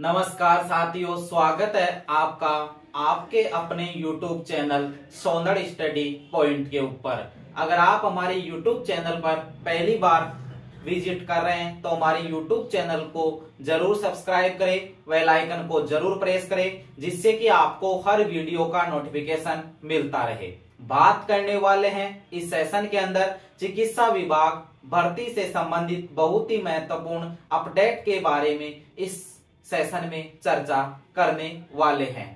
नमस्कार साथियों, स्वागत है आपका आपके अपने YouTube चैनल सोंदड़ स्टडी पॉइंट के ऊपर। अगर आप हमारे YouTube चैनल पर पहली बार विजिट कर रहे हैं तो हमारे YouTube चैनल को जरूर सब्सक्राइब करें, बेल आइकन को जरूर प्रेस करें जिससे कि आपको हर वीडियो का नोटिफिकेशन मिलता रहे। बात करने वाले हैं इस सेशन के अंदर चिकित्सा विभाग भर्ती से संबंधित बहुत ही महत्वपूर्ण अपडेट के बारे में इस सेशन में चर्चा करने वाले हैं।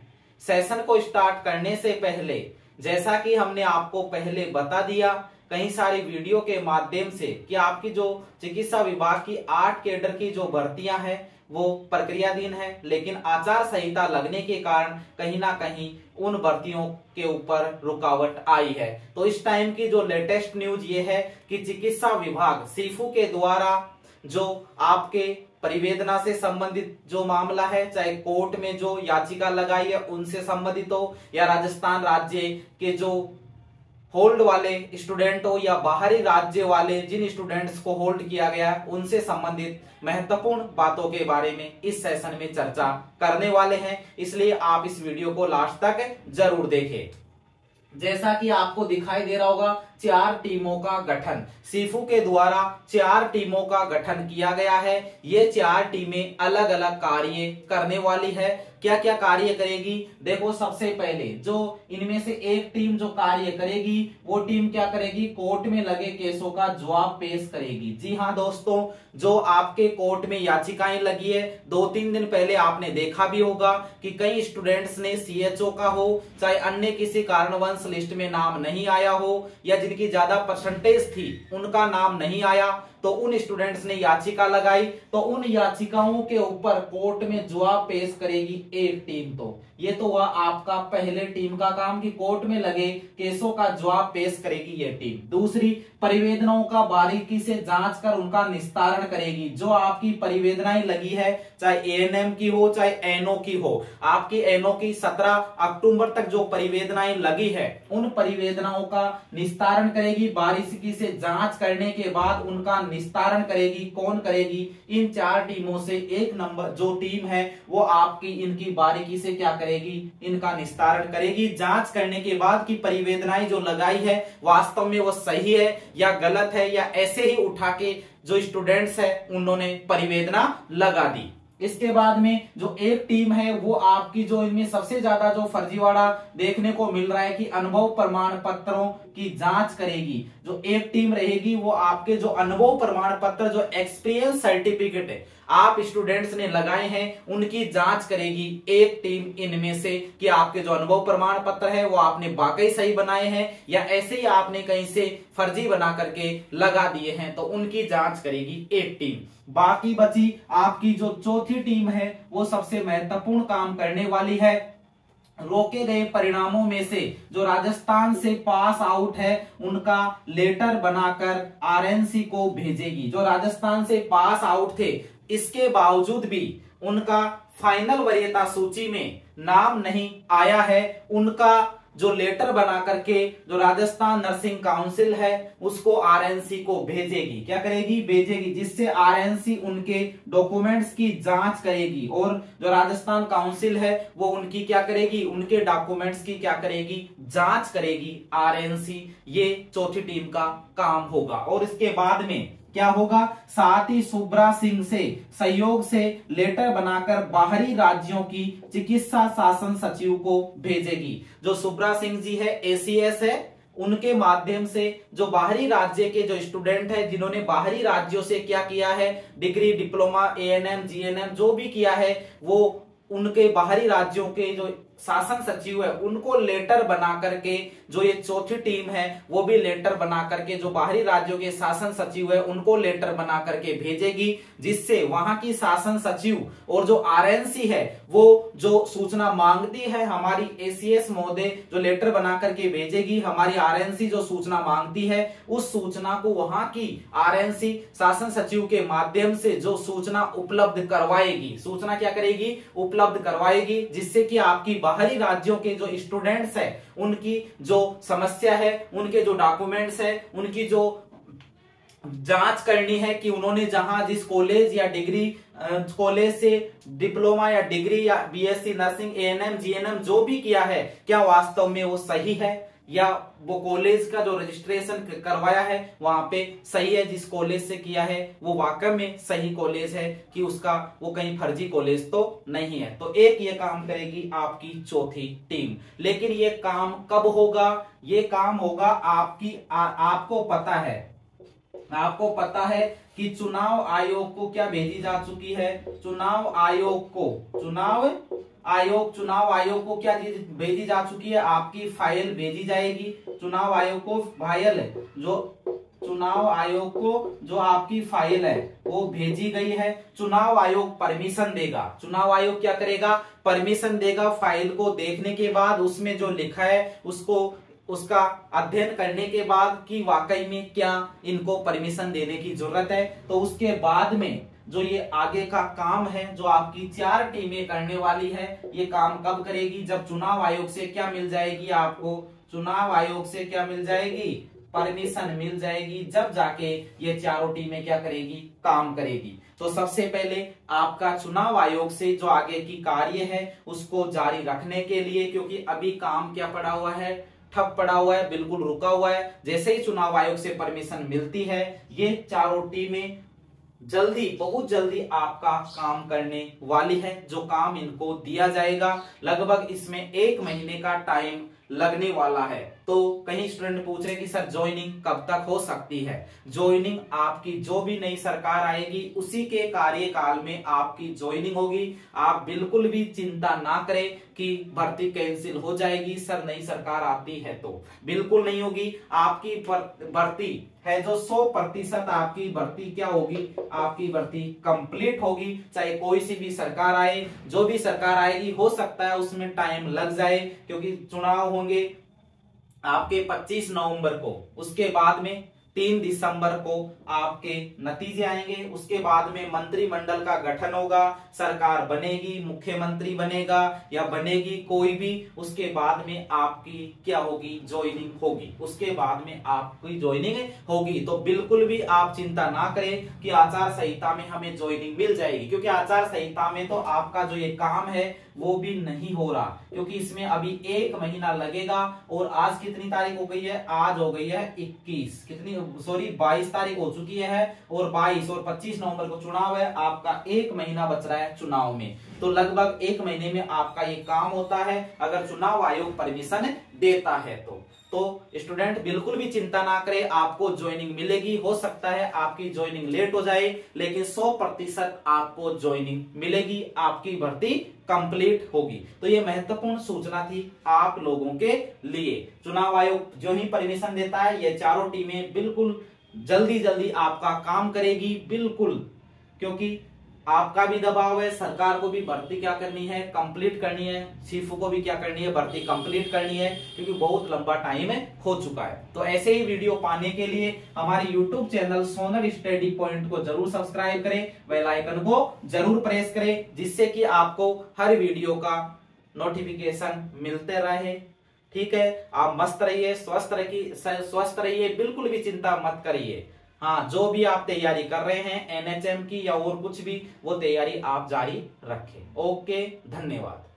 सेशन को स्टार्ट करने से पहले जैसा कि हमने आपको पहले बता दिया कई सारी वीडियो के माध्यम से कि आपकी जो चिकित्सा विभाग की 8 कैडर की जो भर्तियां हैं वो प्रक्रियाधीन है, लेकिन आचार संहिता लगने के कारण कहीं ना कहीं उन भर्तियों के ऊपर रुकावट आई है। तो इस टाइम की जो लेटेस्ट न्यूज ये है कि चिकित्सा विभाग सीफू के द्वारा जो आपके परिवेदना से संबंधित जो मामला है, चाहे कोर्ट में जो याचिका लगाई है उनसे संबंधित हो या राजस्थान राज्य के जो होल्ड वाले स्टूडेंट हो या बाहरी राज्य वाले जिन स्टूडेंट्स को होल्ड किया गया उनसे संबंधित महत्वपूर्ण बातों के बारे में इस सेशन में चर्चा करने वाले हैं, इसलिए आप इस वीडियो को लास्ट तक जरूर देखें। जैसा कि आपको दिखाई दे रहा होगा 4 टीमों का गठन सीफू के द्वारा 4 टीमों का गठन किया गया है। ये 4 टीमें अलग अलग कार्य करने वाली है। क्या क्या कार्य करेगी देखो, सबसे पहले जो इनमें से एक टीम जो कार्य करेगी वो टीम क्या करेगी, कोर्ट में लगे केसों का जवाब पेश करेगी। जी हाँ दोस्तों, जो आपके कोर्ट में याचिकाएं लगी है 2-3 दिन पहले आपने देखा भी होगा कि कई स्टूडेंट्स ने CHO का हो चाहे अन्य किसी कारणवश लिस्ट में नाम नहीं आया हो या जिनकी ज्यादा परसेंटेज थी उनका नाम नहीं आया तो उन स्टूडेंट्स ने याचिका लगाई, तो उन याचिकाओं के ऊपर कोर्ट में जवाब पेश करेगी एक टीम। तो ये तो हुआ आपका पहले टीम का काम कि कोर्ट में लगे केसों का जवाब पेश करेगी ये टीम। दूसरी, परिवेदनाओं का बारीकी से जांच कर उनका निस्तारण करेगी। जो आपकी परिवेदनाएं लगी है चाहे ANM की हो चाहे एनओ की हो, आपकी एनओ की 17 अक्टूबर तक जो परिवेदनाएं लगी है उन परिवेदनाओं का निस्तारण करेगी। बारीकी से जांच करने के बाद उनका निस्तारण करेगी। कौन करेगी? इन 4 टीमों से एक नंबर जो टीम है वो आपकी इनकी बारीकी से क्या करेगी, इनका निस्तारण करेगी। जांच करने के बाद कि परिवेदनाएं जो लगाई है वास्तव में वो सही है या गलत है या ऐसे ही उठा के जो स्टूडेंट्स है उन्होंने परिवेदना लगा दी। इसके बाद में जो एक टीम है वो आपकी जो इनमें सबसे ज्यादा जो फर्जीवाड़ा देखने को मिल रहा है कि अनुभव प्रमाण पत्रों की जांच करेगी। जो एक टीम रहेगी वो आपके जो अनुभव प्रमाण पत्र जो एक्सपीरियंस सर्टिफिकेट है आप स्टूडेंट्स ने लगाए हैं उनकी जांच करेगी एक टीम इनमें से कि आपके जो अनुभव प्रमाण पत्र है वो आपने वाकई सही बनाए हैं या ऐसे ही आपने कहीं से फर्जी बना करके लगा दिए हैं, तो उनकी जांच करेगी एक टीम। बाकी बची आपकी जो चौथी टीम है वो सबसे महत्वपूर्ण काम करने वाली है। रोके गए परिणामों में से जो राजस्थान से पास आउट है उनका लेटर बनाकर RNC को भेजेगी। जो राजस्थान से पास आउट थे इसके बावजूद भी उनका फाइनल वरीयता सूची में नाम नहीं आया है, उनका जो लेटर बना करके जो राजस्थान नर्सिंग काउंसिल है उसको RNC को भेजेगी। क्या करेगी? भेजेगी, जिससे RNC उनके डॉक्यूमेंट्स की जांच करेगी और जो राजस्थान काउंसिल है वो उनकी क्या करेगी, उनके डॉक्यूमेंट्स की क्या करेगी, जांच करेगी RNC। ये चौथी टीम का काम होगा। और इसके बाद में क्या होगा, साथ ही सुब्रा सिंह से सहयोग से लेटर बनाकर बाहरी राज्यों की चिकित्सा शासन सचिव को भेजेगी। जो सुब्रा सिंह जी है ACS है, उनके माध्यम से जो बाहरी राज्य के जो स्टूडेंट है जिन्होंने बाहरी राज्यों से क्या किया है, डिग्री डिप्लोमा ANM GNM जो भी किया है वो उनके बाहरी राज्यों के जो शासन सचिव है उनको लेटर बना करके जो ये चौथी टीम है वो भी लेटर बना करके जो बाहरी राज्यों के शासन सचिव है उनको लेटर बना करके भेजेगी, जिससे वहां की शासन सचिव और जो RNC है वो जो सूचना मांगती है हमारी ACS महोदय जो लेटर बना करके भेजेगी, हमारी RNC जो सूचना मांगती है उस सूचना को वहां की RNC शासन सचिव के माध्यम से जो सूचना उपलब्ध करवाएगी, सूचना क्या करेगी, उपलब्ध करवाएगी, जिससे कि आपकी बाहरी राज्यों के जो स्टूडेंट्स है उनकी जो समस्या है, उनके जो डॉक्यूमेंट्स है, उनकी जो जांच करनी है कि उन्होंने जहां जिस कॉलेज या डिग्री कॉलेज से डिप्लोमा या डिग्री या बीएससी नर्सिंग एएनएम जीएनएम जो भी किया है, क्या वास्तव में वो सही है या वो कॉलेज का जो रजिस्ट्रेशन करवाया है वहां पे सही है, जिस कॉलेज से किया है वो वाकई में सही कॉलेज है कि उसका वो कहीं फर्जी कॉलेज तो नहीं है। तो एक ये काम करेगी आपकी चौथी टीम। लेकिन ये काम कब होगा? ये काम होगा आपको पता है कि चुनाव आयोग को क्या भेजी जा चुकी है, चुनाव आयोग को क्या भेजी जा चुकी है, आपकी फाइल भेजी जाएगी। चुनाव आयोग को जो आपकी फाइल है वो भेजी गई है। चुनाव आयोग परमिशन देगा। चुनाव आयोग क्या करेगा? परमिशन देगा। फाइल को देखने के बाद उसमें जो लिखा है उसको, उसका अध्ययन करने के बाद कि वाकई में क्या इनको परमिशन देने की जरूरत है, तो उसके बाद में जो ये आगे का काम है जो आपकी चार टीमें करने वाली है, ये काम कब करेगी? जब चुनाव आयोग से क्या मिल जाएगी आपको, चुनाव आयोग से क्या मिल जाएगी? परमिशन मिल जाएगी। जब जाके ये चारों टीमें क्या करेगी? काम करेगी। तो सबसे पहले आपका चुनाव आयोग से जो आगे की कार्य है उसको जारी रखने के लिए, क्योंकि अभी काम क्या पड़ा हुआ है? ठप पड़ा हुआ है, बिल्कुल रुका हुआ है। जैसे ही चुनाव आयोग से परमिशन मिलती है ये चारों टीमें जल्दी, बहुत जल्दी आपका काम करने वाली है। जो काम इनको दिया जाएगा लगभग इसमें 1 महीने का टाइम लगने वाला है। तो कहीं स्टूडेंट पूछ रहे कि सर ज्वाइनिंग कब तक हो सकती है? ज्वाइनिंग आपकी जो भी नई सरकार आएगी उसी के कार्यकाल में आपकी ज्वाइनिंग होगी। आप बिल्कुल भी चिंता ना करें कि भर्ती कैंसिल हो जाएगी सर नई सरकार आती है तो, बिल्कुल नहीं होगी। आपकी भर्ती है जो 100% आपकी भर्ती क्या होगी? आपकी भर्ती कंप्लीट होगी। चाहे कोई सी भी सरकार आए, जो भी सरकार आएगी, हो सकता है उसमें टाइम लग जाए क्योंकि चुनाव होंगे आपके 25 नवंबर को, उसके बाद में 3 दिसंबर को आपके नतीजे आएंगे, उसके बाद में मंत्रिमंडल का गठन होगा, सरकार बनेगी, मुख्यमंत्री बनेगा या बनेगी कोई भी, उसके बाद में आपकी क्या होगी? ज्वाइनिंग होगी। उसके बाद में आपकी ज्वाइनिंग होगी। तो बिल्कुल भी आप चिंता ना करें कि आचार संहिता में हमें ज्वाइनिंग मिल जाएगी, क्योंकि आचार संहिता में तो आपका जो ये काम है वो भी नहीं हो रहा, क्योंकि इसमें अभी 1 महीना लगेगा। और आज कितनी तारीख हो गई है? आज हो गई है 22 तारीख हो चुकी है और 22 और 25 नवंबर को चुनाव है। आपका 1 महीना बच रहा है चुनाव में, तो लगभग 1 महीने में आपका ये काम होता है अगर चुनाव आयोग परमिशन देता है तो स्टूडेंट बिल्कुल भी चिंता ना करें, आपको ज्वाइनिंग मिलेगी। हो सकता है आपकी ज्वाइनिंग लेट हो जाए लेकिन 100% आपको ज्वाइनिंग मिलेगी, आपकी भर्ती कंप्लीट होगी। तो ये महत्वपूर्ण सूचना थी आप लोगों के लिए। चुनाव आयोग जो ही परमिशन देता है ये चारों टीमें बिल्कुल जल्दी जल्दी आपका काम करेगी, बिल्कुल, क्योंकि आपका भी दबाव है, सरकार को भी भर्ती क्या करनी है? कंप्लीट करनी है, चीफ को भी क्या करनी है? भर्ती कंप्लीट करनी है, क्योंकि बहुत लंबा टाइम हो चुका है। तो ऐसे ही वीडियो पाने के लिए हमारे यूट्यूब चैनल सोनड स्टडी पॉइंट को जरूर सब्सक्राइब करें, बेल आइकन को जरूर प्रेस करें, जिससे कि आपको हर वीडियो का नोटिफिकेशन मिलते रहे। ठीक है, आप मस्त रहिए, स्वस्थ रहिए, बिल्कुल भी चिंता मत करिए। हाँ, जो भी आप तैयारी कर रहे हैं एनएचएम की या और कुछ भी, वो तैयारी आप जारी रखें। ओके, धन्यवाद।